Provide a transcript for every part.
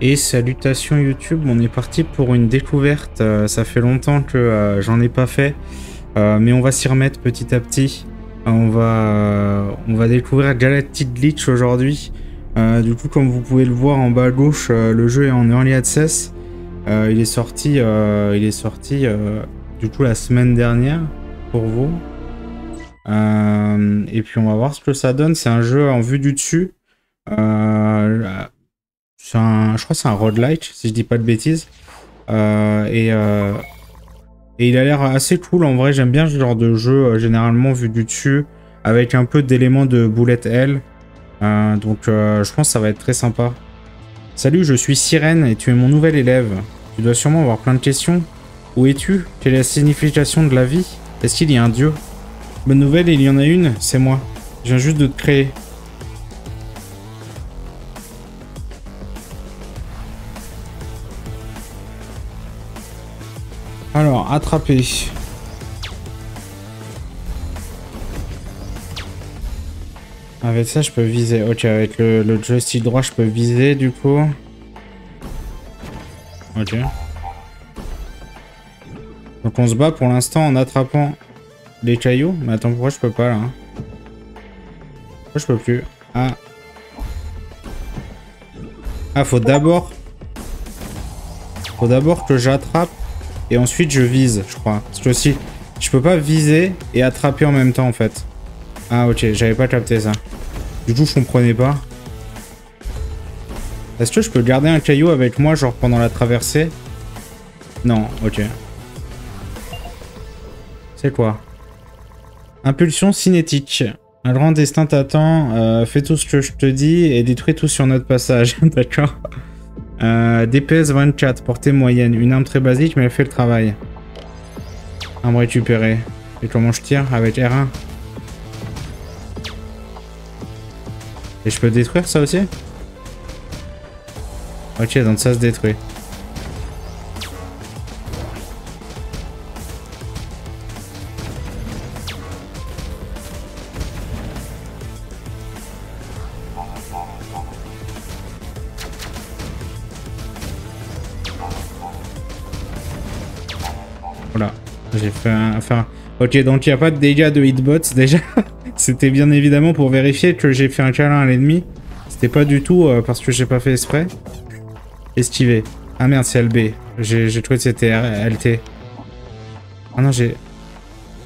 Et salutations YouTube, on est parti pour une découverte. Ça fait longtemps que j'en ai pas fait, mais on va s'y remettre petit à petit. On va découvrir Galactic Glitch aujourd'hui. Du coup, comme vous pouvez le voir en bas à gauche, le jeu est en early access. Il est sorti du coup la semaine dernière pour vous. Et puis on va voir ce que ça donne. C'est un jeu en vue du dessus. Je crois que c'est un roguelike, si je dis pas de bêtises. Et il a l'air assez cool en vrai. J'aime bien ce genre de jeu, généralement vu du dessus, avec un peu d'éléments de bullet hell. Donc je pense que ça va être très sympa. Salut, je suis Sirène et tu es mon nouvel élève. Tu dois sûrement avoir plein de questions. Où es-tu? Quelle est la signification de la vie? Est-ce qu'il y a un dieu? Bonne nouvelle, il y en a une, c'est moi. Je viens juste de te créer. Alors, attraper. Avec ça, je peux viser. Ok, avec le joystick droit, je peux viser, du coup. Ok. Donc on se bat pour l'instant en attrapant des cailloux. Mais attends, pourquoi je peux pas, là? Pourquoi je peux plus? Ah. Ah, faut d'abord que j'attrape. Et ensuite je vise, je crois. Parce que aussi, je peux pas viser et attraper en même temps en fait. Ah ok, j'avais pas capté ça. Du coup je comprenais pas. Est-ce que je peux garder un caillou avec moi genre pendant la traversée? Non, ok. C'est quoi? Impulsion cinétique. Un grand destin t'attend, fais tout ce que je te dis et détruis tout sur notre passage. D'accord. DPS 24, portée moyenne. Une arme très basique, mais elle fait le travail. Arme récupérée. Et comment je tire? Avec R1. Et je peux détruire ça aussi? Ok, donc ça se détruit. Voilà, j'ai fait un... Enfin, ok, donc il n'y a pas de dégâts de hitbots déjà. C'était bien évidemment pour vérifier que j'ai fait un câlin à l'ennemi. C'était pas du tout parce que j'ai pas fait exprès. Esquiver. Ah merde, c'est LB. J'ai trouvé que c'était LT. Ah non, j'ai...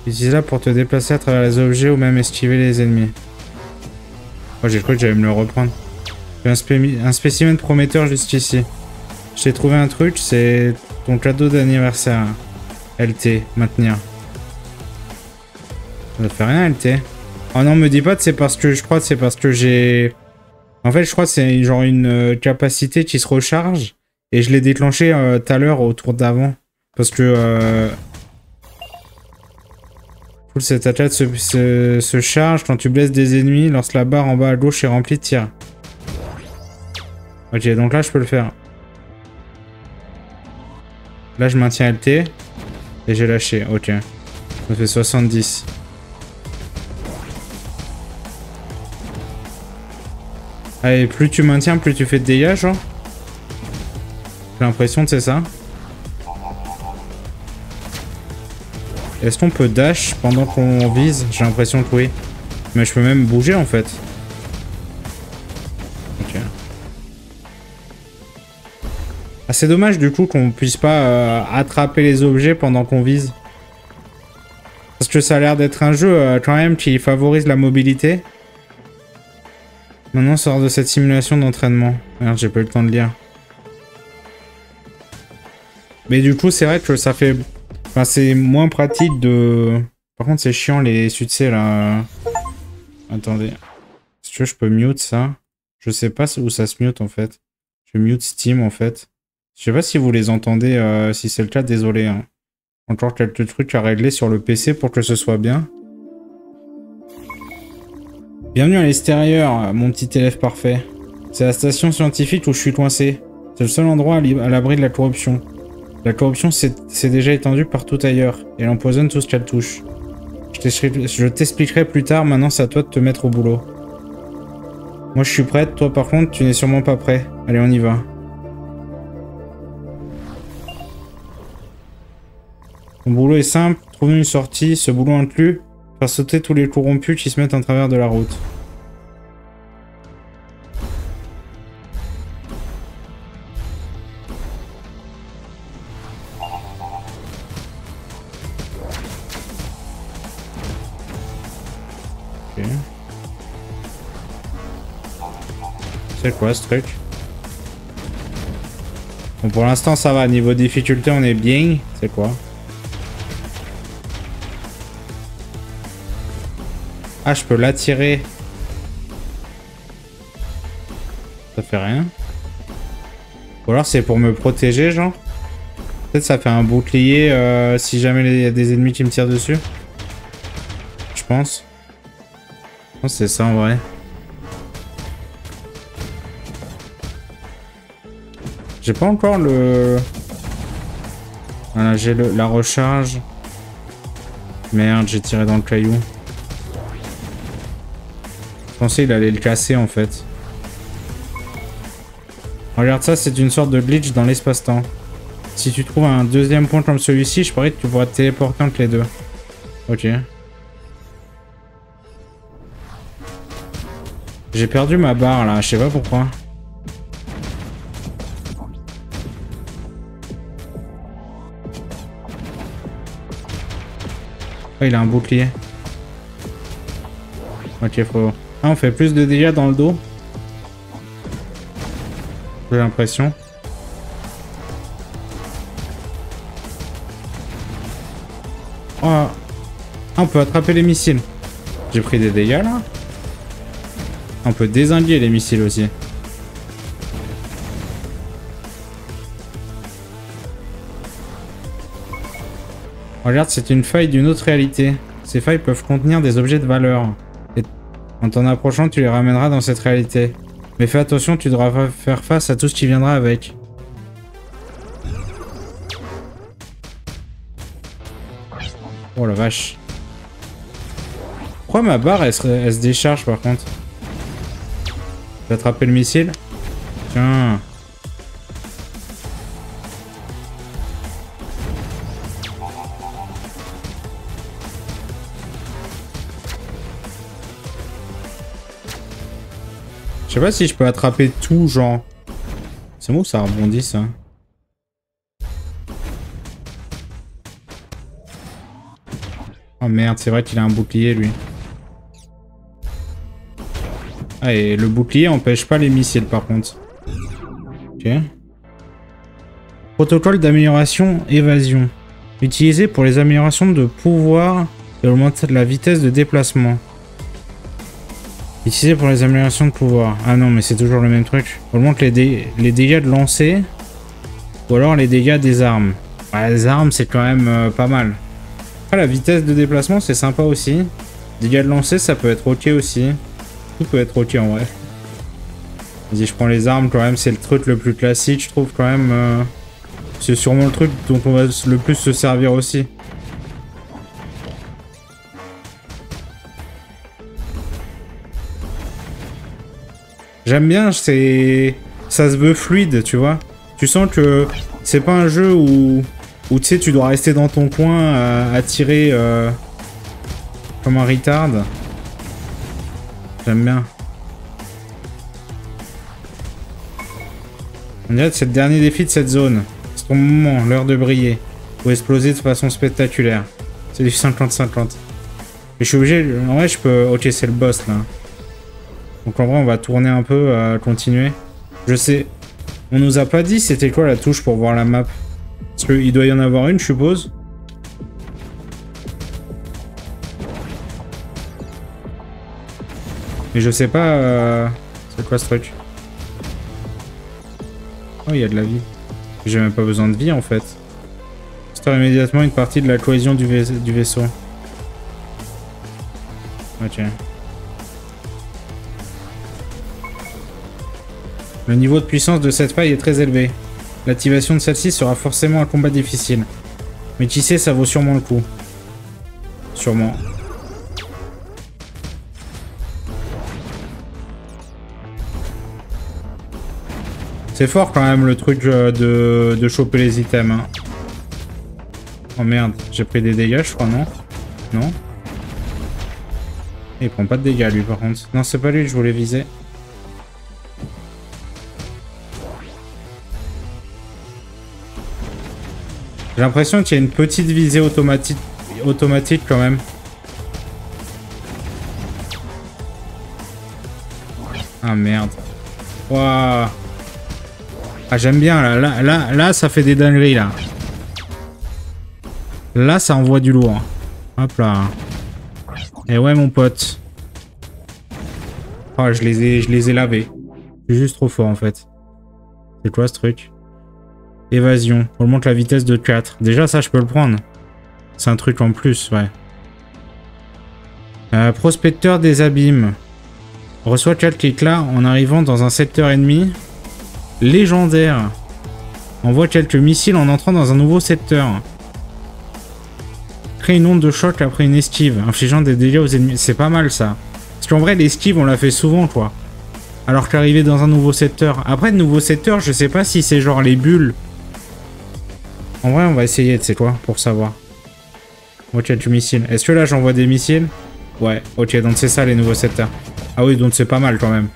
Utilise là pour te déplacer à travers les objets ou même esquiver les ennemis. Oh, j'ai cru que j'allais me le reprendre. J'ai un spécimen prometteur jusqu'ici. J'ai trouvé un truc, c'est ton cadeau d'anniversaire. LT, maintenir. Ça ne fait rien, LT. Oh non, me dis pas que c'est parce que... Je crois que c'est parce que j'ai... En fait, je crois que c'est genre une capacité qui se recharge. Et je l'ai déclenchée tout à l'heure au tour d'avant. Parce que... Cette attaque se charge quand tu blesses des ennemis. Lorsque la barre en bas à gauche est remplie de tirs. Ok, donc là, je peux le faire. Là, je maintiens LT. Et j'ai lâché, ok. Ça fait 70. Allez, plus tu maintiens, plus tu fais de dégâts, genre. J'ai l'impression que c'est ça. Est-ce qu'on peut dash pendant qu'on vise? J'ai l'impression que oui. Mais je peux même bouger, en fait. Ok. Ah, c'est dommage du coup qu'on puisse pas attraper les objets pendant qu'on vise. Parce que ça a l'air d'être un jeu quand même qui favorise la mobilité. Maintenant on sort de cette simulation d'entraînement. Merde, j'ai pas eu le temps de lire. Mais du coup c'est vrai que ça fait... Enfin c'est moins pratique de... Par contre c'est chiant les succès là. Attendez. Est-ce que je peux mute ça? Je sais pas où ça se mute en fait. Je mute Steam en fait. Je sais pas si vous les entendez, si c'est le cas, désolé. Hein. Encore quelques trucs à régler sur le PC pour que ce soit bien. Bienvenue à l'extérieur, mon petit élève parfait. C'est la station scientifique où je suis coincé. C'est le seul endroit à l'abri de la corruption. La corruption s'est déjà étendue partout ailleurs, et elle empoisonne tout ce qu'elle touche. Je t'expliquerai plus tard, maintenant c'est à toi de te mettre au boulot. Moi je suis prête, toi par contre tu n'es sûrement pas prêt. Allez on y va. Mon boulot est simple, trouver une sortie, ce boulot inclus, faire sauter tous les corrompus qui se mettent en travers de la route. Ok. C'est quoi ce truc? Bon, pour l'instant ça va, niveau difficulté on est bien. C'est quoi? Ah, je peux l'attirer. Ça fait rien. Ou alors c'est pour me protéger, genre. Peut-être ça fait un bouclier si jamais il y a des ennemis qui me tirent dessus. Je pense. Je pense que c'est ça en vrai. J'ai pas encore le... Voilà, j'ai la recharge. Merde, j'ai tiré dans le caillou. Je pensais qu'il allait le casser en fait. Regarde ça, c'est une sorte de glitch dans l'espace-temps. Si tu trouves un deuxième point comme celui-ci, je parie que tu pourras te téléporter entre les deux. Ok. J'ai perdu ma barre là, je sais pas pourquoi. Oh, il a un bouclier. Ok, frérot. Ah, on fait plus de dégâts dans le dos. J'ai l'impression. Oh. Ah, on peut attraper les missiles. J'ai pris des dégâts, là. On peut désinguer les missiles aussi. Regarde, c'est une faille d'une autre réalité. Ces failles peuvent contenir des objets de valeur. En t'en approchant, tu les ramèneras dans cette réalité. Mais fais attention, tu devras faire face à tout ce qui viendra avec. Oh la vache. Pourquoi ma barre, elle se décharge par contre? J'ai attrapé le missile. Tiens. Je sais pas si je peux attraper tout, genre. C'est bon, ça rebondit, ça. Oh merde, c'est vrai qu'il a un bouclier, lui. Ah, et le bouclier empêche pas les missiles, par contre. Ok. Protocole d'amélioration, évasion. Utilisé pour les améliorations de pouvoir et augmenter la vitesse de déplacement. Utilisé pour les améliorations de pouvoir. Ah non, mais c'est toujours le même truc. Augmente les dégâts de lancer. Ou alors les dégâts des armes. Bah, les armes, c'est quand même pas mal. Après, la vitesse de déplacement, c'est sympa aussi. Dégâts de lancer, ça peut être ok aussi. Tout peut être ok en vrai. Vas-y, je prends les armes quand même. C'est le truc le plus classique, je trouve quand même. C'est sûrement le truc dont on va le plus se servir aussi. J'aime bien, c'est... ça se veut fluide, tu vois. Tu sens que c'est pas un jeu où tu sais, tu dois rester dans ton coin à tirer comme un retard. J'aime bien. On dirait que c'est le dernier défi de cette zone. C'est ton moment, l'heure de briller. Ou exploser de façon spectaculaire. C'est du 50-50. Mais je suis obligé... En vrai, je peux... Ok, c'est le boss, là. Donc en vrai, on va tourner un peu, continuer. Je sais, on nous a pas dit c'était quoi la touche pour voir la map. Parce qu'il doit y en avoir une, je suppose. Mais je sais pas, c'est quoi ce truc? Oh, il y a de la vie. J'ai même pas besoin de vie, en fait. Restaure immédiatement une partie de la cohésion du vaisseau. Ok. Le niveau de puissance de cette faille est très élevé. L'activation de celle-ci sera forcément un combat difficile. Mais qui sait, ça vaut sûrement le coup. Sûrement. C'est fort quand même le truc de choper les items. Hein. Oh merde, j'ai pris des dégâts je crois, non? Non? Il prend pas de dégâts lui par contre. Non, c'est pas lui que je voulais viser. J'ai l'impression qu'il y a une petite visée automatique quand même. Ah merde. Waouh. Ah j'aime bien là. Là ça fait des dingueries là. Là ça envoie du lourd. Hop là. Et ouais mon pote. Oh je les ai lavés. Je suis juste trop fort en fait. C'est quoi ce truc? Évasion. On monte la vitesse de 4. Déjà ça je peux le prendre. C'est un truc en plus, ouais. Prospecteur des abîmes. Reçoit 4 clics là en arrivant dans un secteur ennemi. Légendaire. Envoie quelques missiles en entrant dans un nouveau secteur. Crée une onde de choc après une esquive, infligeant des dégâts aux ennemis. C'est pas mal ça. Parce qu'en vrai l'esquive on l'a fait souvent quoi. Alors qu'arriver dans un nouveau secteur. Après le nouveau secteur je sais pas si c'est genre les bulles. En vrai on va essayer, tu sais quoi, pour savoir. Envoie quelques missiles. Est-ce que là j'envoie des missiles? Ouais, ok, donc c'est ça les nouveaux secteurs. Ah oui, donc c'est pas mal quand même.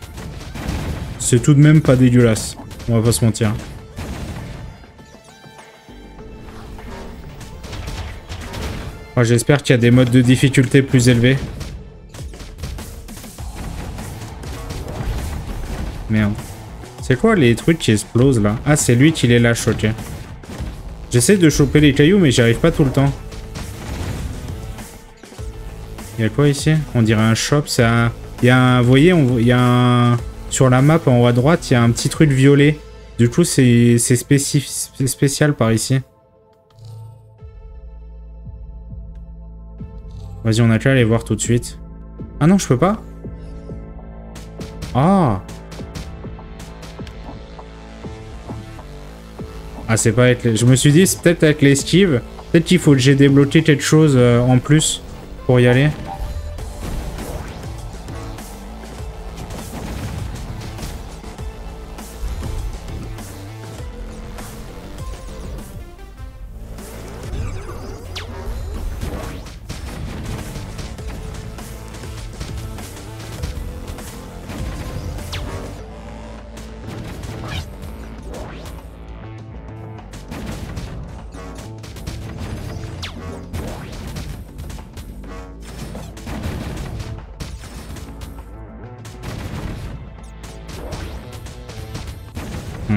C'est tout de même pas dégueulasse. On va pas se mentir. Oh, j'espère qu'il y a des modes de difficulté plus élevés. Merde. C'est quoi les trucs qui explosent là? Ah, c'est lui qui les lâche, ok. J'essaie de choper les cailloux, mais j'y arrive pas tout le temps. Il y a quoi ici? On dirait un shop, ça. Il y a un. Vous voyez, il y a un. Sur la map en haut à droite, il y a un petit truc violet. Du coup, c'est spécial par ici. Vas-y, on a qu'à aller voir tout de suite. Ah non, je peux pas. Ah. Ah, c'est pas avec les... Je me suis dit, c'est peut-être avec l'esquive. Peut-être qu'il faut que j'ai débloqué quelque chose en plus pour y aller.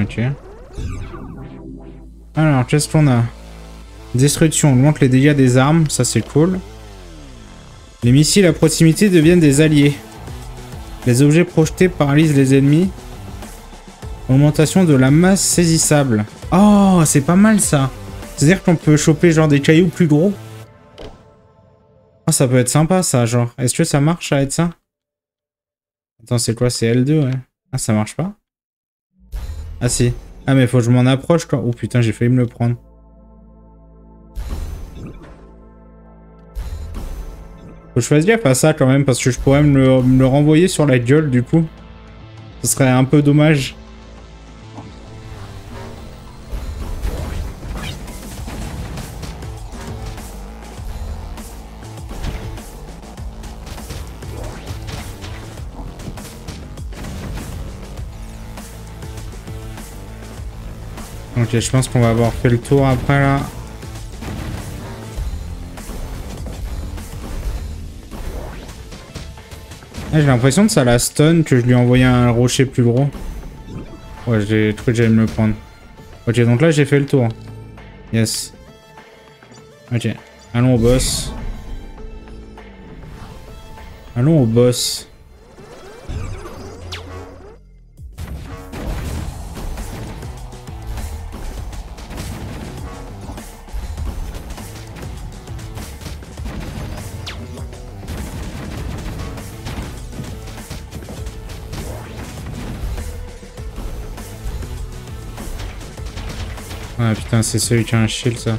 Ok. Alors, qu'est-ce qu'on a? Destruction, augmente les dégâts des armes, ça c'est cool. Les missiles à proximité deviennent des alliés. Les objets projetés paralysent les ennemis. Augmentation de la masse saisissable. Oh, c'est pas mal ça. C'est-à-dire qu'on peut choper genre des cailloux plus gros. Oh, ça peut être sympa ça, genre. Est-ce que ça marche à être ça? Attends, c'est quoi? C'est L2, ouais. Ah, ça marche pas? Ah si. Ah mais faut que je m'en approche quoi. Oh putain, j'ai failli me le prendre. Faut que je fasse gaffe à ça quand même parce que je pourrais me le renvoyer sur la gueule du coup. Ce serait un peu dommage. Ok, je pense qu'on va avoir fait le tour après là. Ah, j'ai l'impression que ça la stun que je lui ai envoyé un rocher plus gros. Ouais, j'ai cru que j'allais me le prendre. Ok, donc là j'ai fait le tour. Yes. Ok, allons au boss. Allons au boss. Ah putain, c'est celui qui a un shield ça.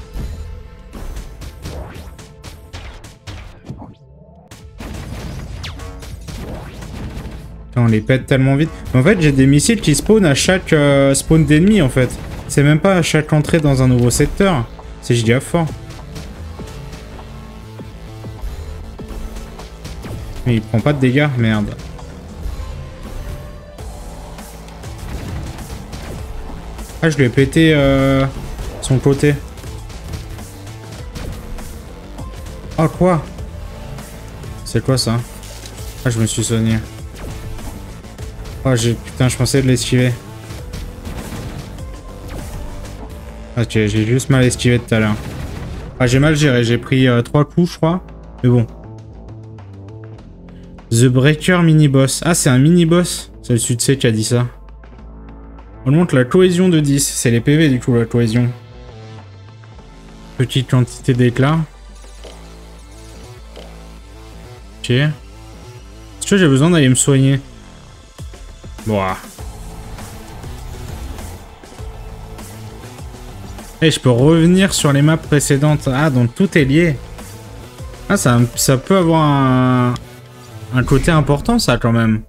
Putain, on les pète tellement vite. Mais en fait j'ai des missiles qui spawnent à chaque spawn d'ennemis en fait. C'est même pas à chaque entrée dans un nouveau secteur. C'est giga fort. Mais il prend pas de dégâts, merde. Ah, je lui ai pété son côté. Ah, quoi? C'est quoi ça? Ah, je me suis soigné. Ah, j'ai... Putain, je pensais de l'esquiver. Ok, j'ai juste mal esquivé tout à l'heure. Ah, j'ai mal géré, j'ai pris 3 coups, je crois. Mais bon. The Breaker mini-boss. Ah, c'est un mini-boss. C'est le Sud-C qui a dit ça. On monte la cohésion de 10. C'est les PV, du coup, la cohésion. Petite quantité d'éclat. Ok. Est-ce que j'ai besoin d'aller me soigner? Boah. Et je peux revenir sur les maps précédentes. Ah, donc tout est lié. Ah, ça peut avoir un côté important, ça, quand même.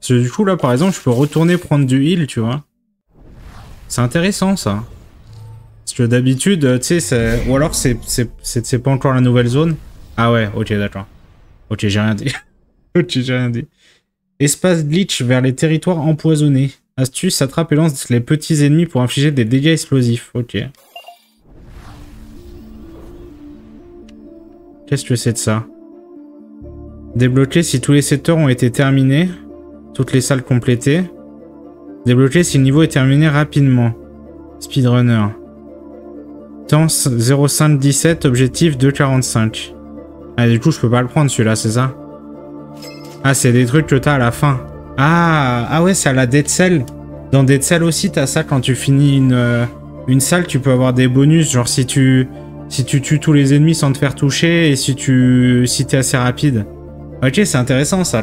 Parce que du coup, là, par exemple, je peux retourner prendre du heal, tu vois. C'est intéressant, ça. Parce que d'habitude, tu sais, ou alors, c'est pas encore la nouvelle zone. Ah ouais, ok, d'accord. Ok, j'ai rien dit. Ok, j'ai rien dit. Espace glitch vers les territoires empoisonnés. Astuce, attrape et lance les petits ennemis pour infliger des dégâts explosifs. Ok. Qu'est-ce que c'est de ça? Débloquer si tous les secteurs ont été terminés. Toutes les salles complétées. Débloquer si le niveau est terminé rapidement. Speedrunner. Temps 0,517, objectif 2,45. Ah, du coup, je peux pas le prendre celui-là, c'est ça? Ah, c'est des trucs que t'as à la fin. Ah, ah ouais, c'est à la Dead Cell. Dans Dead Cell aussi, t'as ça quand tu finis une salle, tu peux avoir des bonus. Genre si tu tues tous les ennemis sans te faire toucher et si t'es assez rapide. Ok, c'est intéressant ça.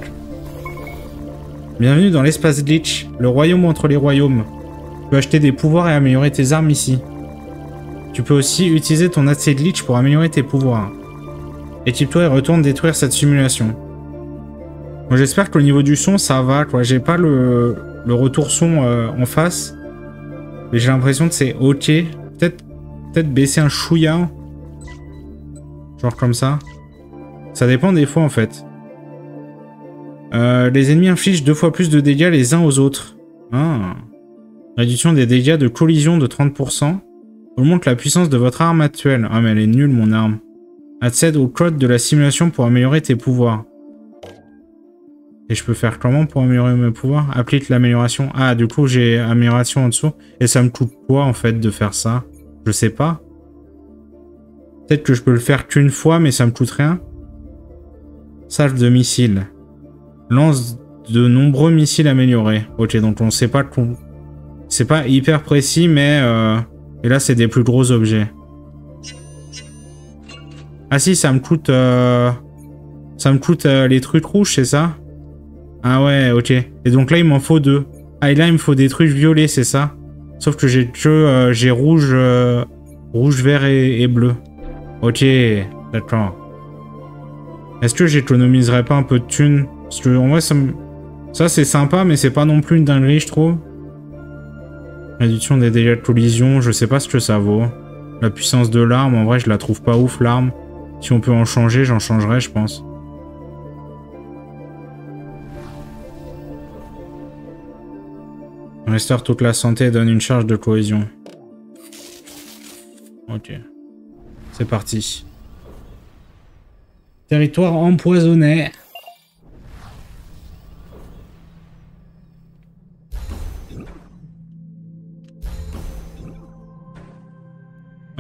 Bienvenue dans l'espace glitch, le royaume entre les royaumes. Tu peux acheter des pouvoirs et améliorer tes armes ici. Tu peux aussi utiliser ton AC glitch pour améliorer tes pouvoirs. Équipe-toi et retourne détruire cette simulation. Bon, j'espère qu'au niveau du son, ça va, quoi. J'ai pas le retour son en face. Mais j'ai l'impression que c'est ok. Peut-être baisser un chouïa. Genre comme ça. Ça dépend des fois, en fait. Les ennemis infligent 2 fois plus de dégâts les uns aux autres. Ah. Réduction des dégâts de collision de 30%. Augmente la puissance de votre arme actuelle. Ah, mais elle est nulle, mon arme. Accède au code de la simulation pour améliorer tes pouvoirs. Et je peux faire comment pour améliorer mes pouvoirs? Applique l'amélioration. Ah, du coup, j'ai amélioration en dessous. Et ça me coûte quoi, en fait, de faire ça? Je sais pas. Peut-être que je peux le faire qu'une fois, mais ça me coûte rien. Salve de missiles. Lance de nombreux missiles améliorés. Ok, donc on sait pas... C'est pas hyper précis, mais... Et là, c'est des plus gros objets. Ah si, ça me coûte... Ça me coûte les trucs rouges, c'est ça? Ah ouais, ok. Et donc là, il m'en faut 2. Ah, et là, il me faut des trucs violets, c'est ça? Sauf que j'ai rouge, rouge, vert et bleu. Ok, d'accord. Est-ce que j'économiserais pas un peu de thunes? Parce que, en vrai, ça c'est sympa, mais c'est pas non plus une dinguerie, je trouve. Réduction des dégâts de collision, je sais pas ce que ça vaut. La puissance de l'arme, en vrai, je la trouve pas ouf, l'arme. Si on peut en changer, j'en changerai, je pense. Restaure toute la santé et donne une charge de cohésion. Ok. C'est parti. Territoire empoisonné.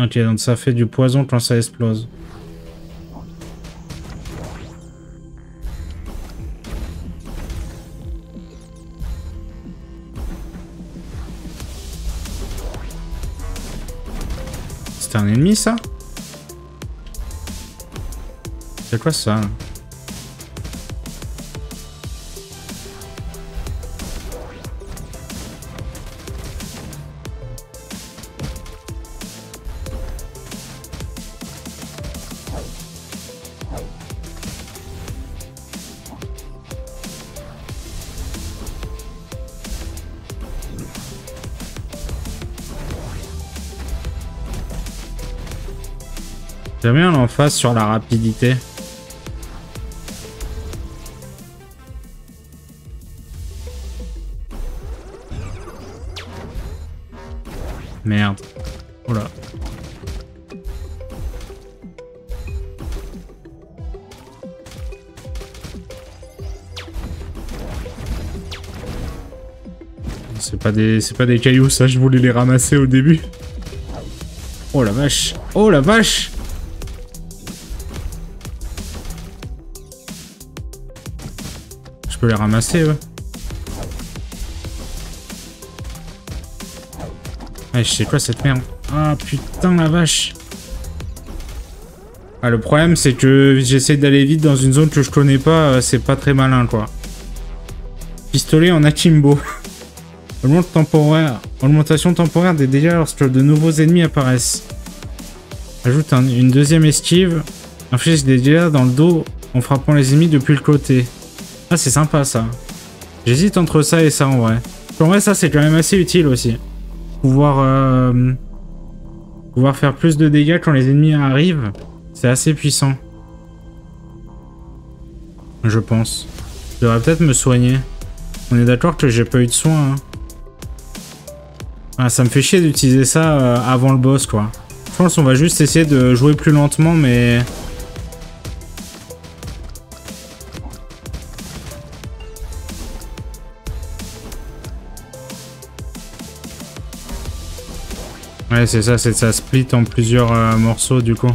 Ok, donc ça fait du poison quand ça explose. C'est un ennemi, ça? C'est quoi ça? J'aime bien l'emphase sur la rapidité. Merde. Oh là. C'est pas des cailloux, ça, je voulais les ramasser au début. Oh la vache. Oh la vache. Je peux les ramasser, ouais. Ah, je sais quoi cette merde. Ah putain la vache. Ah, le problème c'est que j'essaie d'aller vite dans une zone que je connais pas, c'est pas très malin quoi. Pistolet en akimbo. Augmentation temporaire des dégâts lorsque de nouveaux ennemis apparaissent. Ajoute une deuxième esquive. Inflige des dégâts dans le dos en frappant les ennemis depuis le côté. Ah, c'est sympa ça. J'hésite entre ça et ça en vrai. En vrai, ça c'est quand même assez utile aussi. Pouvoir faire plus de dégâts quand les ennemis arrivent, c'est assez puissant. Je pense. Je devrais peut-être me soigner. On est d'accord que j'ai pas eu de soin. Hein. Ah, ça me fait chier d'utiliser ça avant le boss, quoi. Je pense qu'on va juste essayer de jouer plus lentement, mais... Ouais, c'est ça split en plusieurs morceaux, du coup.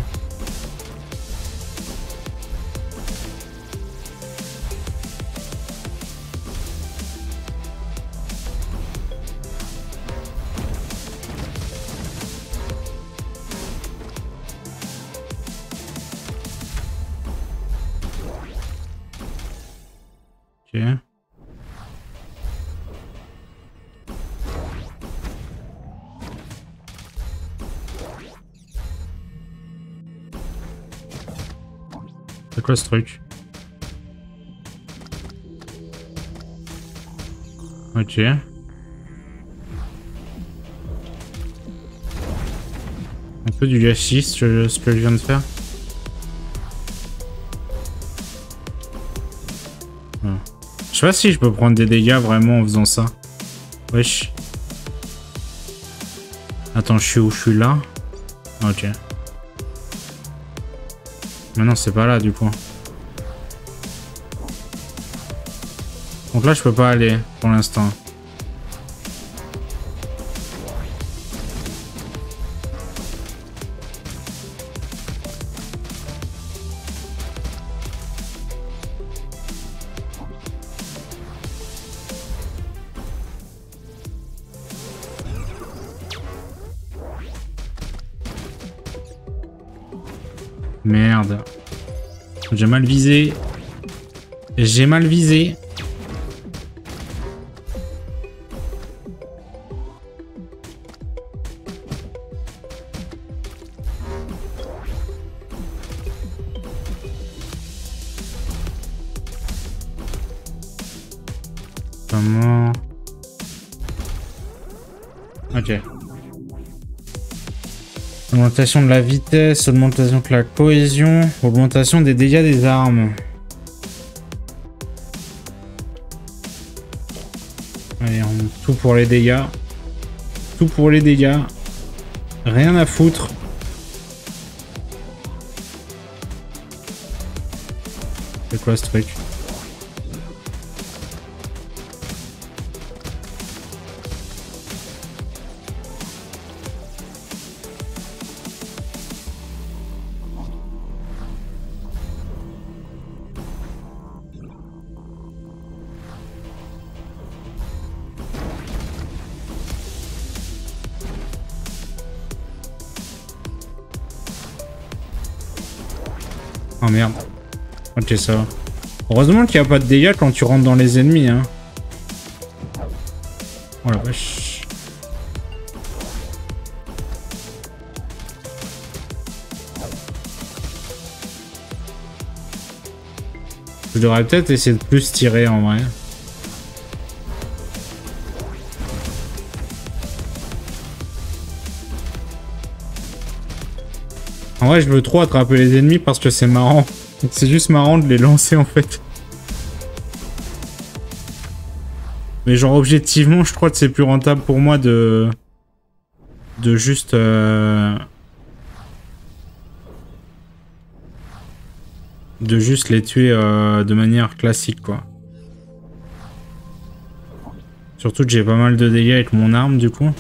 C'est quoi ce truc? Ok. Un peu du gâchis ce que je viens de faire. Ah. Je sais pas si je peux prendre des dégâts vraiment en faisant ça. Wesh. Attends, je suis où? Je suis là? Ok. Mais non, c'est pas là du coup. Donc là, je peux pas aller pour l'instant. Merde. J'ai mal visé. J'ai mal visé. Comment... Ok. Augmentation de la vitesse, augmentation de la cohésion, augmentation des dégâts des armes. Allez, tout pour les dégâts. Tout pour les dégâts. Rien à foutre. C'est quoi ce truc? Oh merde. Ok, ça va. Heureusement qu'il n'y a pas de dégâts quand tu rentres dans les ennemis. Hein. Oh la vache. Je devrais peut-être essayer de plus tirer en vrai. En vrai, je veux trop attraper les ennemis parce que c'est marrant. C'est juste marrant de les lancer en fait. Mais genre objectivement, je crois que c'est plus rentable pour moi de de juste... de juste les tuer de manière classique, quoi. Surtout que j'ai pas mal de dégâts avec mon arme, du coup.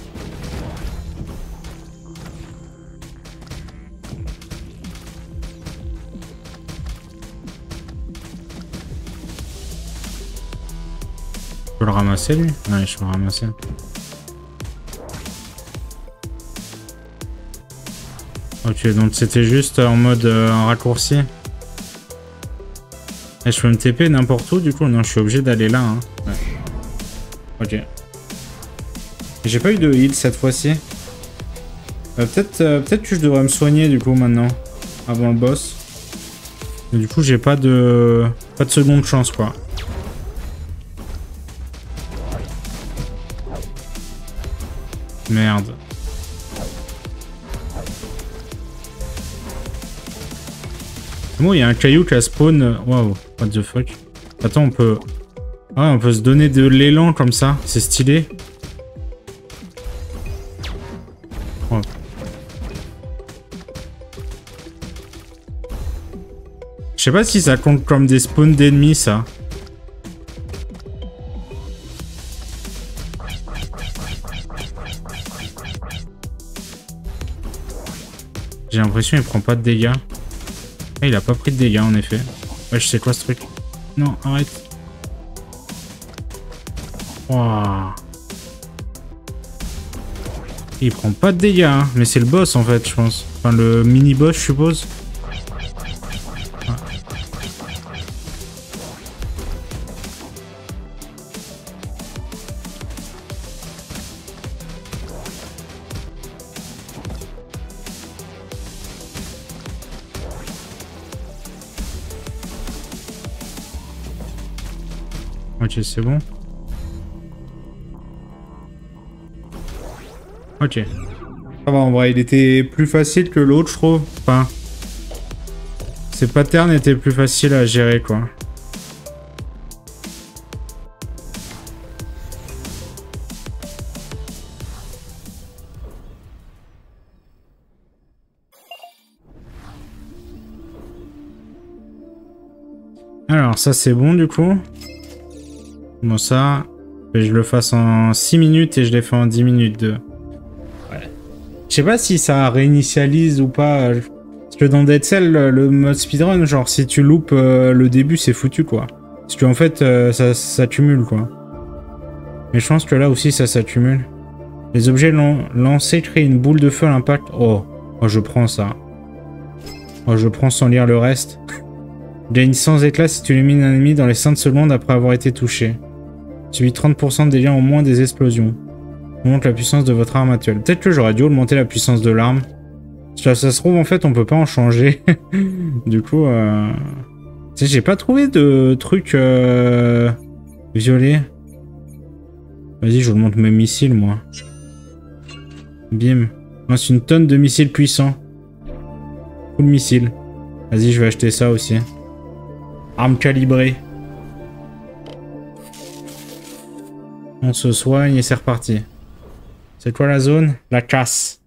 Je peux le ramasser, lui? Ouais, je peux le ramasser. Ok, donc c'était juste en mode un raccourci. Et je peux me TP n'importe où, du coup. Non, je suis obligé d'aller là, hein. Ouais. Ok. J'ai pas eu de heal cette fois-ci. Peut-être que je devrais me soigner, du coup, maintenant. Avant le boss. Mais du coup, j'ai pas de... pas de seconde chance, quoi. Merde. Bon, il y a un caillou qui a spawn. Waouh, what the fuck. Attends, on peut... ouais, on peut se donner de l'élan comme ça. C'est stylé. Oh. Je sais pas si ça compte comme des spawns d'ennemis, ça. J'ai l'impression qu'il prend pas de dégâts. Ah, il a pas pris de dégâts en effet. Ouais, je sais quoi ce truc. Non, arrête. Wow. Il prend pas de dégâts, hein. Mais c'est le boss en fait, je pense. Enfin, le mini-boss, je suppose. Ah. Ok, c'est bon. Ok. Ça va, en vrai, il était plus facile que l'autre, je trouve. Enfin... ces patterns étaient plus faciles à gérer, quoi. Alors, ça, c'est bon, du coup. Bon, ça... je le fasse en 6 minutes et je l'ai fait en 10 minutes, 2. Je sais pas si ça réinitialise ou pas. Parce que dans Dead Cell, le mode speedrun, genre si tu loupes le début, c'est foutu, quoi. Parce qu'en fait, ça s'accumule, quoi. Mais je pense que là aussi, ça s'accumule. Les objets lancés créent une boule de feu à l'impact. Oh. Oh, je prends ça. Oh, je prends sans lire le reste. Gagne 100 éclats si tu élimines un ennemi dans les 5 secondes après avoir été touché. Subis 30% de dégâts au moins des explosions. Monte la puissance de votre arme actuelle. Peut-être que j'aurais dû augmenter la puissance de l'arme. Ça se trouve, en fait, on peut pas en changer. Du coup, j'ai pas trouvé de truc violet. Vas-y, je augmente mes missiles, moi. Bim. Lance une tonne de missiles puissants. Cool missile. Vas-y, je vais acheter ça aussi. Arme calibrée. On se soigne et c'est reparti. C'est quoi la zone? La casse.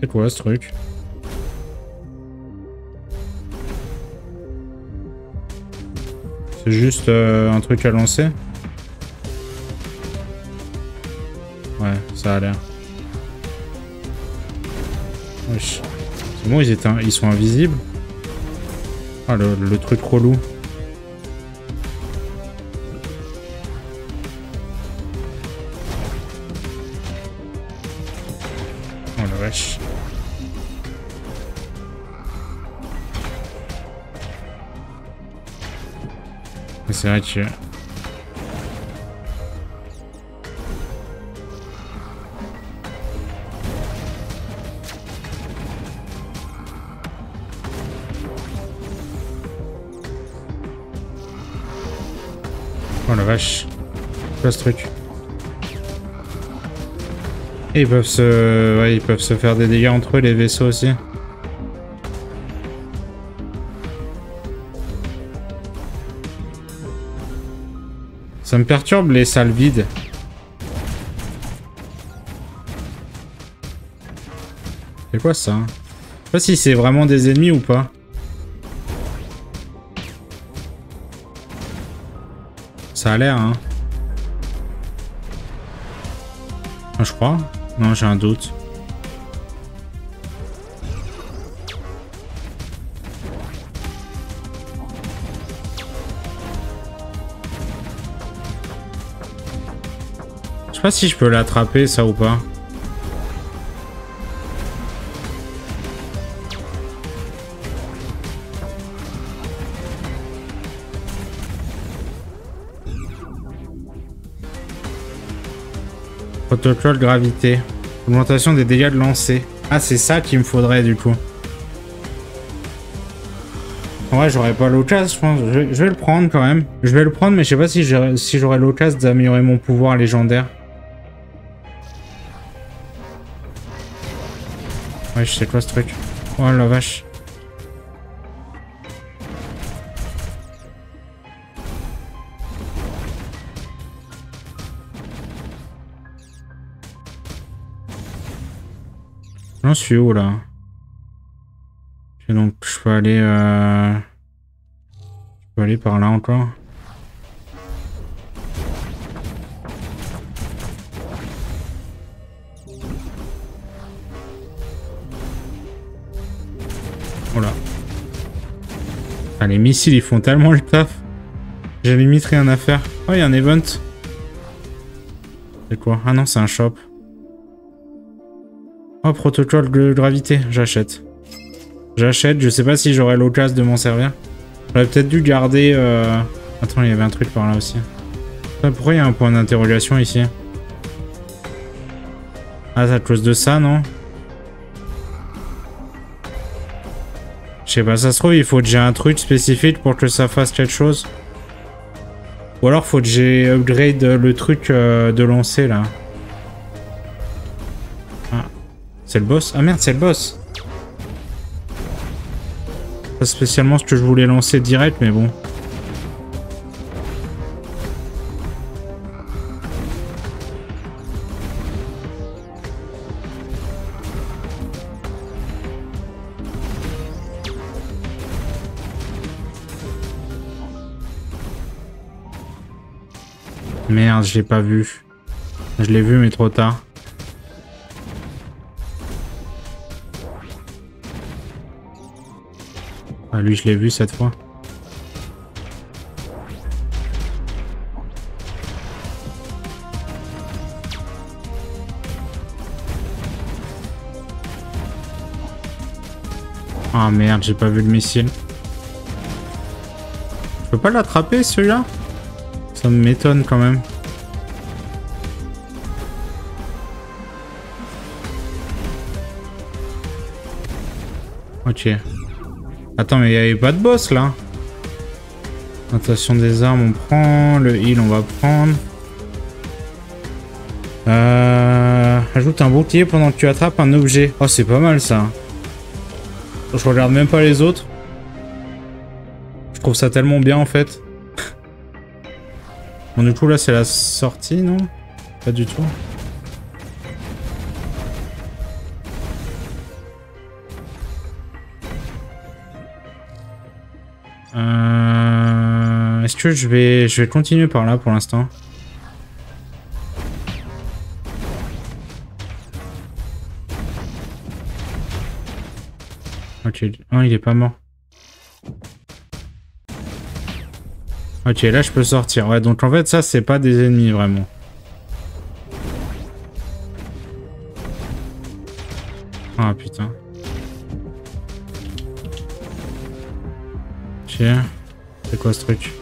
C'est quoi ce truc? C'est juste un truc à lancer? Ouais, ça a l'air. Wesh. C'est bon, ils sont invisibles? Ah, le truc relou. Oh la vache. C'est vrai que... oh la vache. C'est quoi ce truc? Et ils peuvent se... ouais, ils peuvent se faire des dégâts entre eux, les vaisseaux aussi. Ça me perturbe les salles vides. C'est quoi ça? Je sais pas si c'est vraiment des ennemis ou pas. Ça a l'air, hein. Ah, je crois. Non, j'ai un doute. Je sais pas si je peux l'attraper, ça ou pas. Protocole gravité. Augmentation des dégâts de lancer. Ah, c'est ça qu'il me faudrait du coup. Ouais, j'aurais pas l'occasion, je pense. Je vais le prendre quand même. Je vais le prendre, mais je sais pas si j'aurais l'occasion d'améliorer mon pouvoir légendaire. Ouais, je sais quoi ce truc. Oh la vache. Je suis où là? Et donc je peux aller par là encore. Voilà. Ah, les missiles ils font tellement le taf. J'avais mis rien à faire. Oh, il y a un event. C'est quoi? Ah non, c'est un shop. Oh, protocole de gravité, j'achète. J'achète, je sais pas si j'aurai l'occasion de m'en servir. J'aurais peut-être dû garder... Attends, il y avait un truc par là aussi. Pourquoi il y a un point d'interrogation ici? Ah, c'est à cause de ça, non? Je sais pas, ça se trouve, il faut que j'ai un truc spécifique pour que ça fasse quelque chose. Ou alors, faut que j'ai upgrade le truc de lancer, là. C'est le boss? Ah merde, c'est le boss! Pas spécialement ce que je voulais lancer direct, mais bon. Merde, je l'ai pas vu. Je l'ai vu, mais trop tard. Ah, lui, je l'ai vu cette fois. Ah merde, j'ai pas vu le missile. Je peux pas l'attraper celui-là? Ça m'étonne quand même. Ok. Attends, mais il n'y avait pas de boss là. Rotation des armes, on prend. Le heal, on va prendre. Ajoute un bouclier pendant que tu attrapes un objet. Oh, c'est pas mal ça. Je regarde même pas les autres. Je trouve ça tellement bien en fait. Bon, du coup, là, c'est la sortie, non? Pas du tout. Est-ce que je vais continuer par là pour l'instant? Ok, oh, il est pas mort. Ok, là je peux sortir. Ouais, donc en fait ça c'est pas des ennemis vraiment. Ah putain. Ok, c'est quoi ce truc?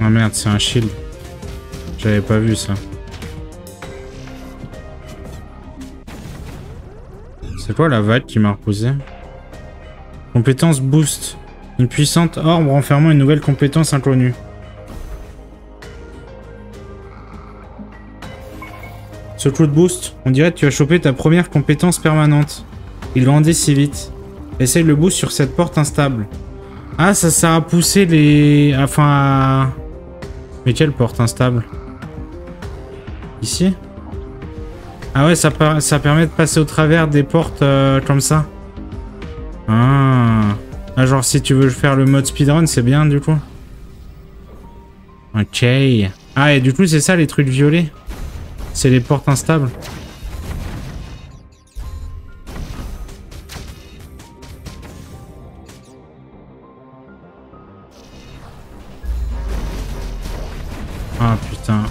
Ah merde, c'est un shield. J'avais pas vu ça. C'est quoi la vague qui m'a repoussé? Compétence boost. Une puissante orbe renfermant une nouvelle compétence inconnue. Ce coup de boost, on dirait que tu as chopé ta première compétence permanente. Il grandit si vite. Essaye le boost sur cette porte instable. Ah, ça sert à pousser les... Enfin... Mais quelle porte instable? Ici? Ah ouais, ça permet de passer au travers des portes comme ça. Ah. Ah, genre si tu veux faire le mode speedrun, c'est bien du coup. Ok. Ah, et du coup, c'est ça les trucs violets. C'est les portes instables. Ah putain.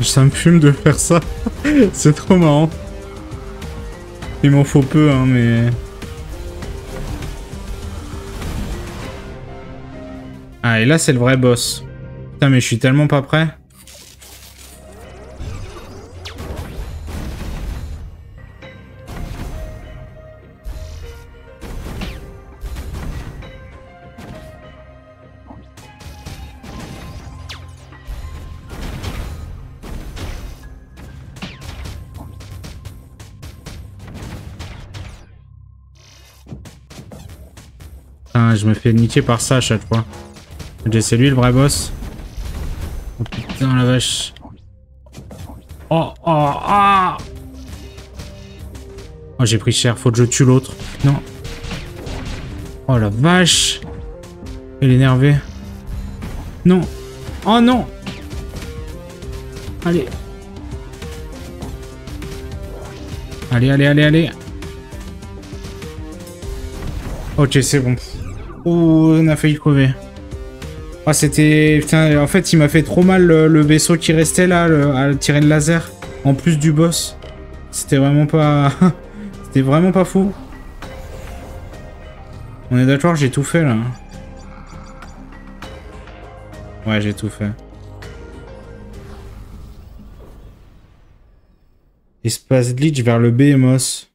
Ça me fume de faire ça. C'est trop marrant. Il m'en faut peu, hein, mais... Ah, et là, c'est le vrai boss. Putain, mais je suis tellement pas prêt. Je me fais niquer par ça à chaque fois. C'est lui le vrai boss. Oh putain la vache. Oh oh ah. Oh j'ai pris cher, faut que je tue l'autre. Non. Oh la vache. Elle est énervée. Non. Oh non. Allez. Allez, allez, allez, allez. Ok, c'est bon. Oh, on a failli crever. Ah, c'était... Putain, en fait, il m'a fait trop mal le vaisseau qui restait là, à tirer le laser. En plus du boss. C'était vraiment pas... C'était vraiment pas fou. On est d'accord, j'ai tout fait, là. Ouais, j'ai tout fait. Espace glitch vers le Behemoth.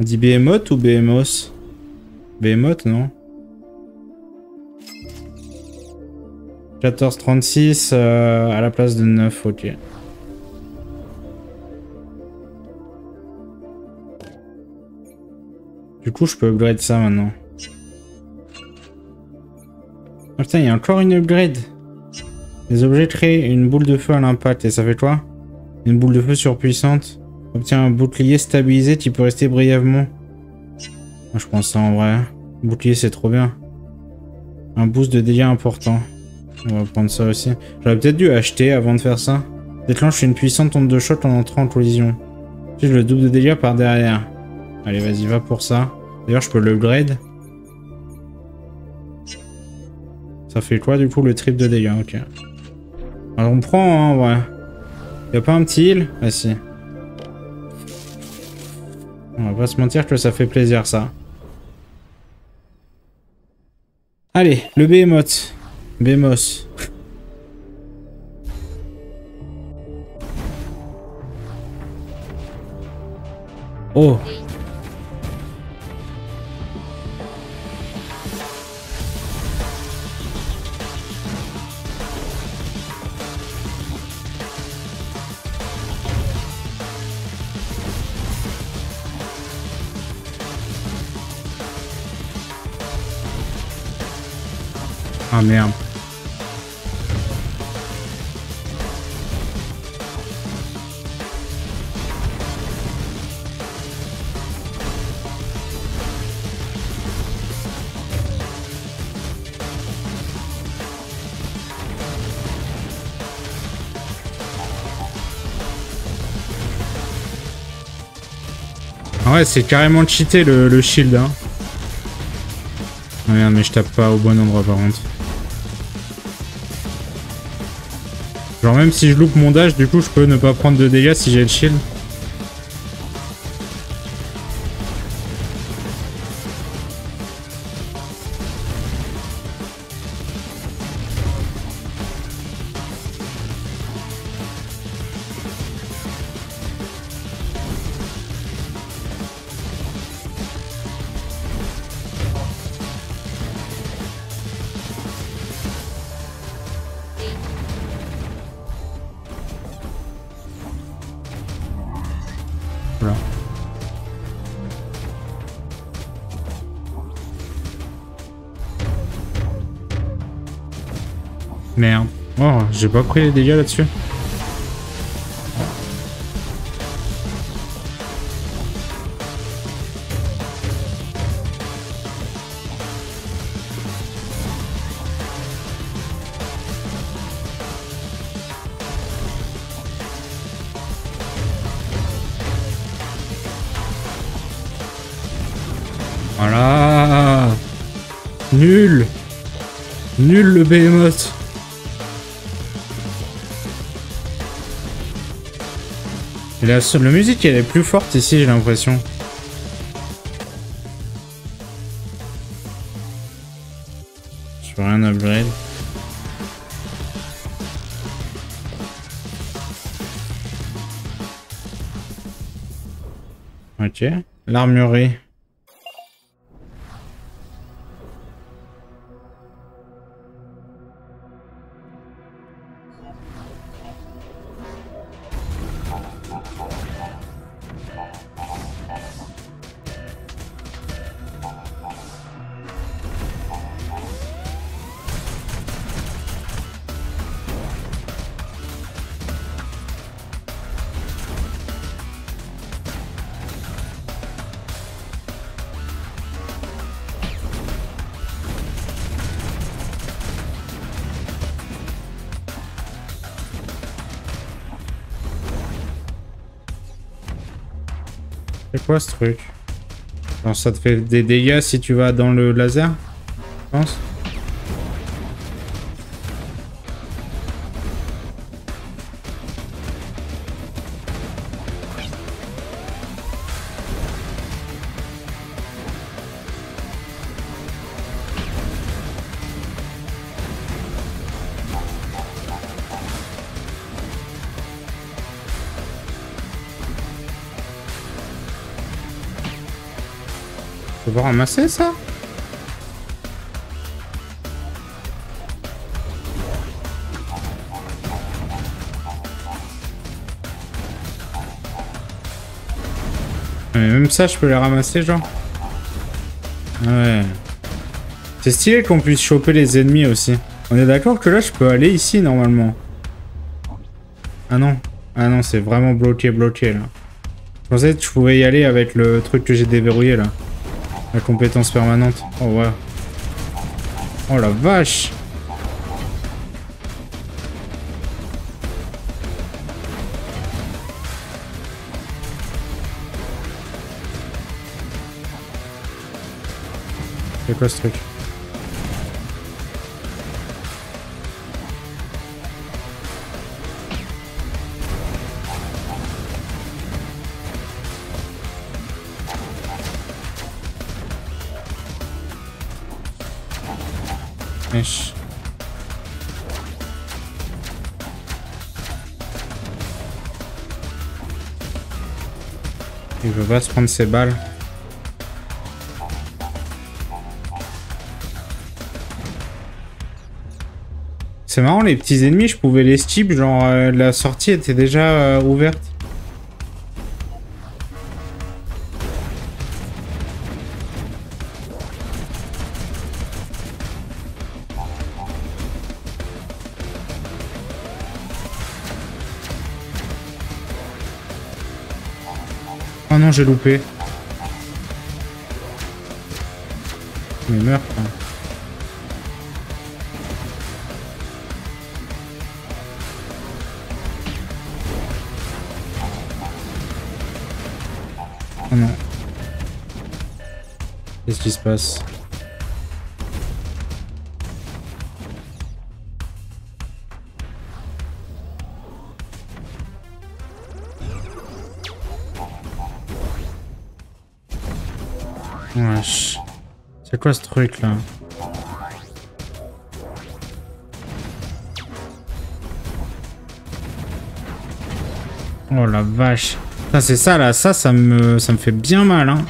On dit Behemoth ou Behemoth? Behemoth, non? 14,36 à la place de 9, ok. Du coup, je peux upgrade ça maintenant. Oh putain, il y a encore une upgrade. Les objets créent une boule de feu à l'impact. Et ça fait quoi? Une boule de feu surpuissante. Obtiens un bouclier stabilisé qui peut rester brièvement. Je prends ça en vrai. Bouclier, c'est trop bien. Un boost de dégâts important. On va prendre ça aussi. J'aurais peut-être dû acheter avant de faire ça. Déclenche une puissante onde de choc en entrant en collision. Puis le double de dégâts par derrière. Allez, vas-y, va pour ça. D'ailleurs, je peux l'upgrade. Ça fait quoi, du coup, le triple de dégâts? Ok. Alors, on prend, hein, en vrai. Y'a pas un petit heal? Ah, si. On va pas se mentir que ça fait plaisir, ça. Allez, le Behemoth. Behemoth. Oh. Ah merde. Ah ouais, c'est carrément cheaté le shield, hein. Ah merde, mais je tape pas au bon endroit par contre. Genre même si je loupe mon dash, du coup je peux ne pas prendre de dégâts si j'ai le shield. Voilà. Merde. Oh, j'ai pas pris les dégâts là-dessus. Voilà. Nul. Nul le Behemoth. Et la musique elle est plus forte ici, j'ai l'impression. Je peux rien upgrade. Ok. L'armurerie. C'est quoi ce truc? Genre ça te fait des dégâts si tu vas dans le laser, je pense. On peut pas ramasser ça? Mais même ça, je peux les ramasser, genre. Ouais. C'est stylé qu'on puisse choper les ennemis aussi. On est d'accord que là, je peux aller ici, normalement. Ah non. Ah non, c'est vraiment bloqué, là. Je pensais que je pouvais y aller avec le truc que j'ai déverrouillé, là. La compétence permanente. Oh ouais. Oh la vache. C'est quoi ce truc? Il veut pas se prendre ses balles. C'est marrant, les petits ennemis, je pouvais les skip, genre la sortie était déjà ouverte. Oh non, j'ai loupé. Mais meurs, hein. Oh non. Qu'est-ce qui se passe? Wesh. C'est quoi ce truc là? Oh la vache. Ça c'est ça là, ça me fait bien mal hein.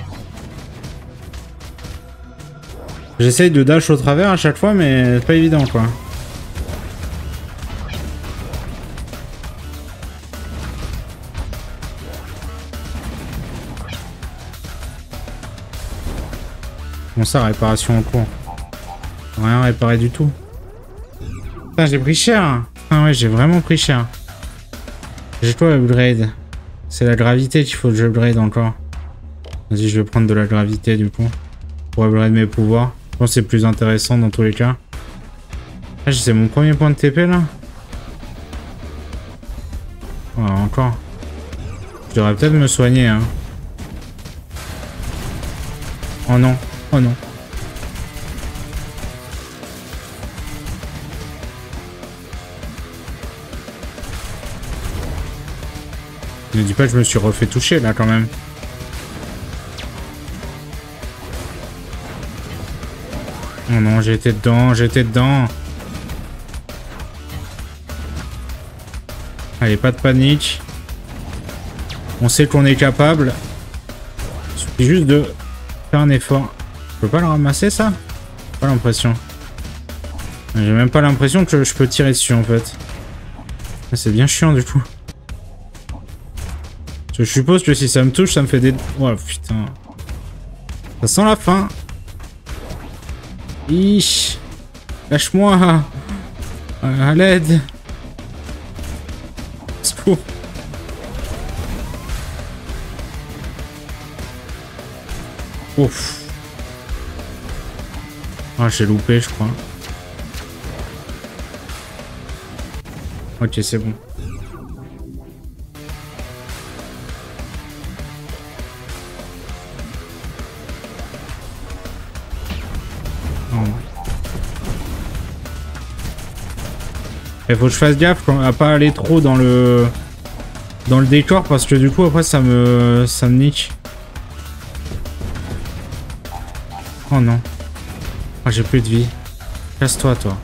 J'essaye de dash au travers à chaque fois mais c'est pas évident quoi. Comment ça, réparation en cours? Rien réparé du tout. Putain, j'ai pris cher. Ah ouais, j'ai vraiment pris cher. J'ai quoi upgrade? C'est la gravité qu'il faut que je upgrade encore. Vas-y, je vais prendre de la gravité du coup. Pour upgrade mes pouvoirs. Je pense que c'est plus intéressant dans tous les cas. Ah, c'est mon premier point de TP là. Oh, encore. Je devrais peut-être me soigner. Hein. Oh non, oh non. Ne dis pas que je me suis refait toucher là quand même. Oh non, j'étais dedans, j'étais dedans. Allez, pas de panique. On sait qu'on est capable. Il suffit juste de faire un effort. Je peux pas le ramasser ça? Pas l'impression. J'ai même pas l'impression que je peux tirer dessus en fait. C'est bien chiant du coup. Je suppose que si ça me touche, ça me fait des... Oh putain. Ça sent la fin. Ish. Lâche-moi. À l'aide. Secours. Ouf. Ah, j'ai loupé, je crois. Ok, c'est bon. Il faut que je fasse gaffe à pas aller trop dans le décor parce que du coup après ça me nique. Oh non. Oh, j'ai plus de vie. Casse-toi toi.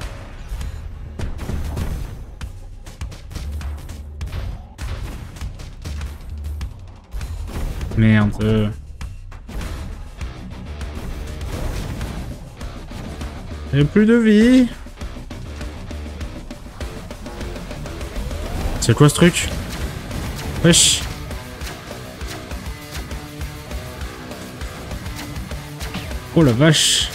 Merde. J'ai plus de vie. C'est quoi ce truc? Wesh. Oh la vache.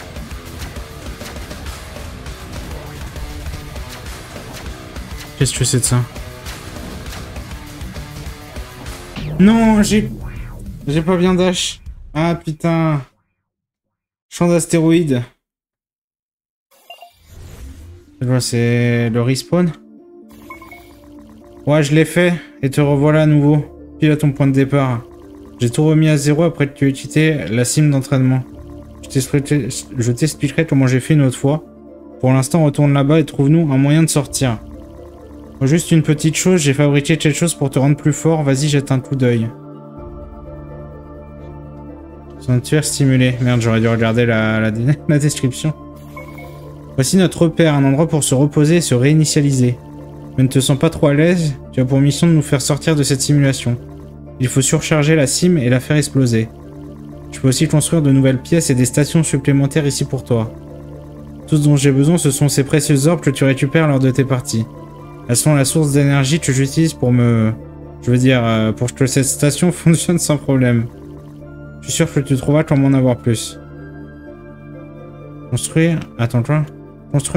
Qu'est-ce que c'est de ça? Non, j'ai pas bien dash. Ah putain. Champ d'astéroïdes. C'est le respawn. Ouais, je l'ai fait, et te revoilà à nouveau, pile à ton point de départ. J'ai tout remis à zéro après que tu aies quitté la cime d'entraînement. Je t'expliquerai comment j'ai fait une autre fois. Pour l'instant, retourne là-bas et trouve-nous un moyen de sortir. Juste une petite chose, j'ai fabriqué quelque chose pour te rendre plus fort, vas-y, jette un coup d'œil. Sanctuaire stimulé. Merde, j'aurais dû regarder la description. Voici notre repère, un endroit pour se reposer et se réinitialiser. Mais ne te sens pas trop à l'aise, tu as pour mission de nous faire sortir de cette simulation. Il faut surcharger la cime et la faire exploser. Je peux aussi construire de nouvelles pièces et des stations supplémentaires ici pour toi. Tout ce dont j'ai besoin, ce sont ces précieux orbes que tu récupères lors de tes parties. Elles sont la source d'énergie que j'utilise pour pour que cette station fonctionne sans problème. Je suis sûr que tu trouveras comment en avoir plus. Construire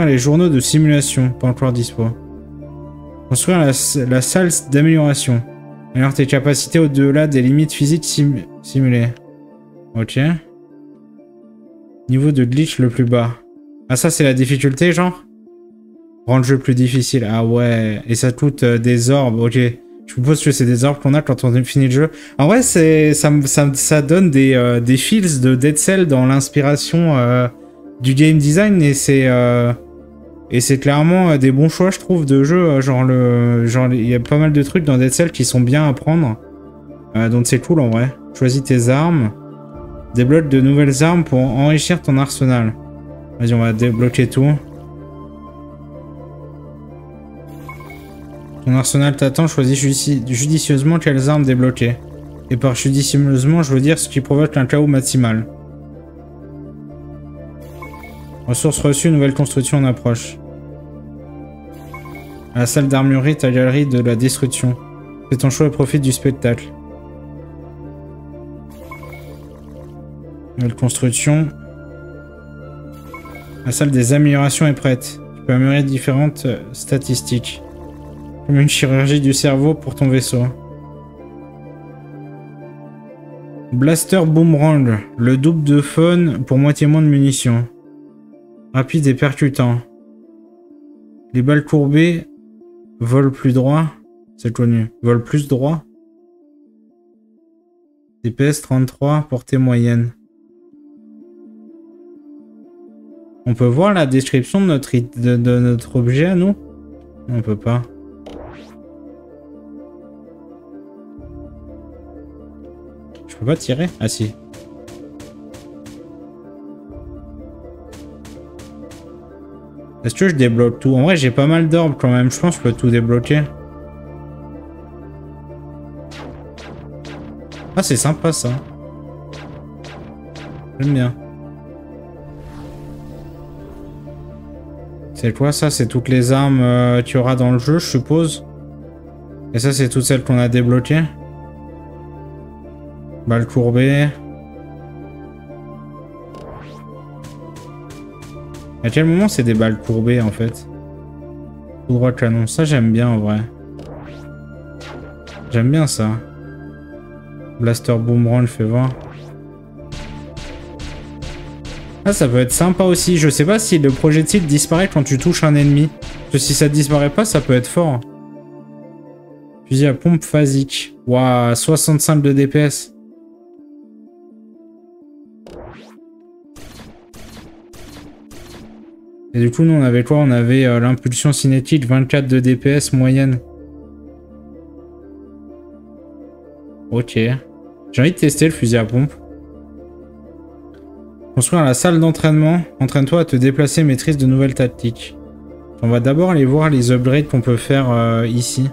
les journaux de simulation, pas encore dispo. Construire la salle d'amélioration. Alors tes capacités au-delà des limites physiques simulées. Ok. Niveau de glitch le plus bas. Ah ça c'est la difficulté genre? Rendre le jeu plus difficile. Ah ouais. Et ça coûte des orbes. Ok. Je suppose que c'est des orbes qu'on a quand on finit le jeu. En vrai c'est ça donne des feels de Dead Cell dans l'inspiration du game design et c'est... Et c'est clairement des bons choix, je trouve, de jeu. Genre, il y a pas mal de trucs dans Dead Cell qui sont bien à prendre. Donc c'est cool en vrai. Choisis tes armes. Débloque de nouvelles armes pour enrichir ton arsenal. Vas-y, on va débloquer tout. Ton arsenal t'attend. Choisis judicieusement quelles armes débloquer. Et par judicieusement, je veux dire ce qui provoque un chaos maximal. Ressources reçues, nouvelle construction en approche. À la salle d'armurerie, ta galerie de la destruction. Fais ton choix et profite du spectacle. Nouvelle construction. La salle des améliorations est prête. Tu peux améliorer différentes statistiques. Comme une chirurgie du cerveau pour ton vaisseau. Blaster Boomerang. Le double de faune pour moitié moins de munitions. Rapide et percutant. Les balles courbées volent plus droit. C'est connu. Volent plus droit. DPS 33, portée moyenne. On peut voir la description de notre objet à nous? On peut pas. Je peux pas tirer? Ah si. Est-ce que je débloque tout? En vrai j'ai pas mal d'orbes quand même, je pense que je peux tout débloquer. Ah c'est sympa ça. J'aime bien. C'est quoi ça? C'est toutes les armes qu'il y aura dans le jeu, je suppose. Et ça c'est toutes celles qu'on a débloquées. Balle courbée. À quel moment c'est des balles courbées en fait? Tout droit canon, ça j'aime bien en vrai. J'aime bien ça. Blaster Boomerang fait voir. Ah ça peut être sympa aussi, je sais pas si le projectile disparaît quand tu touches un ennemi. Parce que si ça disparaît pas, ça peut être fort. Fusil à pompe phasique. Waouh, 65 de DPS. Et du coup, nous, on avait quoi? On avait l'impulsion cinétique, 24 de DPS moyenne. Ok. J'ai envie de tester le fusil à pompe. Construire la salle d'entraînement. Entraîne-toi à te déplacer, maîtrise de nouvelles tactiques. On va d'abord aller voir les upgrades qu'on peut faire ici.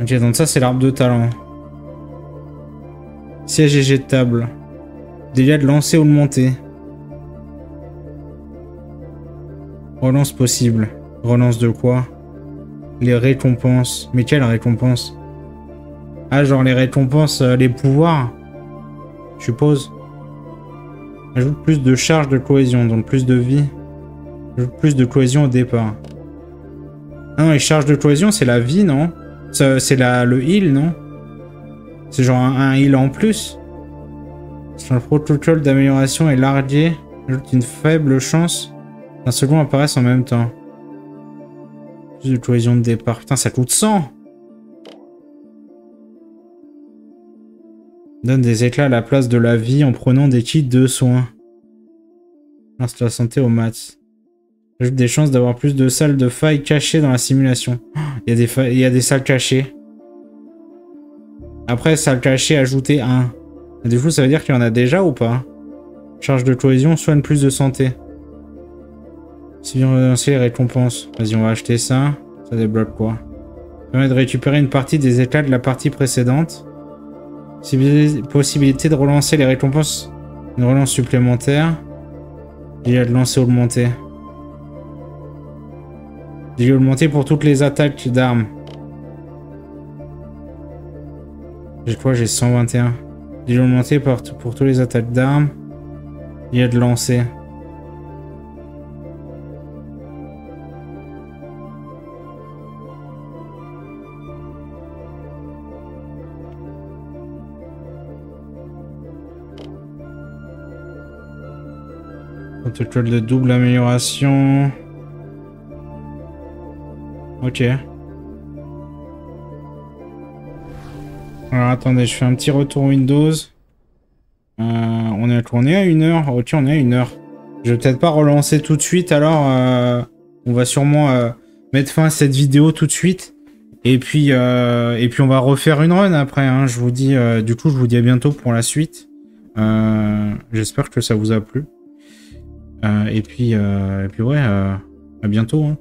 Ok, donc ça, c'est l'arbre de talent. Siège et jet de table. Dégâts de lancer ou de monter. Relance possible. Relance de quoi? Les récompenses. Mais quelles récompenses? Ah, genre les récompenses, les pouvoirs. Je suppose. Ajoute plus de charge de cohésion, donc plus de vie. Ajoute plus de cohésion au départ. Ah non, les charges de cohésion, c'est la vie, non? C'est le heal, non? C'est genre un heal en plus? Sur le protocole d'amélioration est largué, ajoute une faible chance qu'un second apparaisse en même temps. Plus de cohésion de départ. Putain, ça coûte 100! Donne des éclats à la place de la vie en prenant des kits de soins. Lance la santé au maths. Ajoute des chances d'avoir plus de salles de failles cachées dans la simulation. Il y a des salles cachées. Après, salles cachées, ajouter 1. Du coup, ça veut dire qu'il y en a déjà ou pas? Charge de cohésion, soigne plus de santé. Si on renonce les récompenses. Vas-y, on va acheter ça. Ça débloque quoi? Ça permet de récupérer une partie des éclats de la partie précédente. Possibilité de relancer les récompenses. Une relance supplémentaire. Il y a de lancer augmenté. Il y a augmenté pour toutes les attaques d'armes. J'ai quoi? J'ai 121. Il est augmenté pour tous les attaques d'armes. Il y a de lancer. Protocole de double amélioration. Ok. Alors attendez, je fais un petit retour Windows. On est à 1 heure. Ok, on est à 1 heure. Je vais peut-être pas relancer tout de suite, alors on va sûrement mettre fin à cette vidéo tout de suite. Et puis on va refaire une run après. Hein. Je vous dis, du coup, je vous dis à bientôt pour la suite. J'espère que ça vous a plu. Et puis ouais, à bientôt. Hein.